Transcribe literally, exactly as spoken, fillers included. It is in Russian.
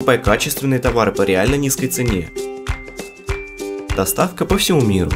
Покупай качественные товары по реально низкой цене. Доставка по всему миру.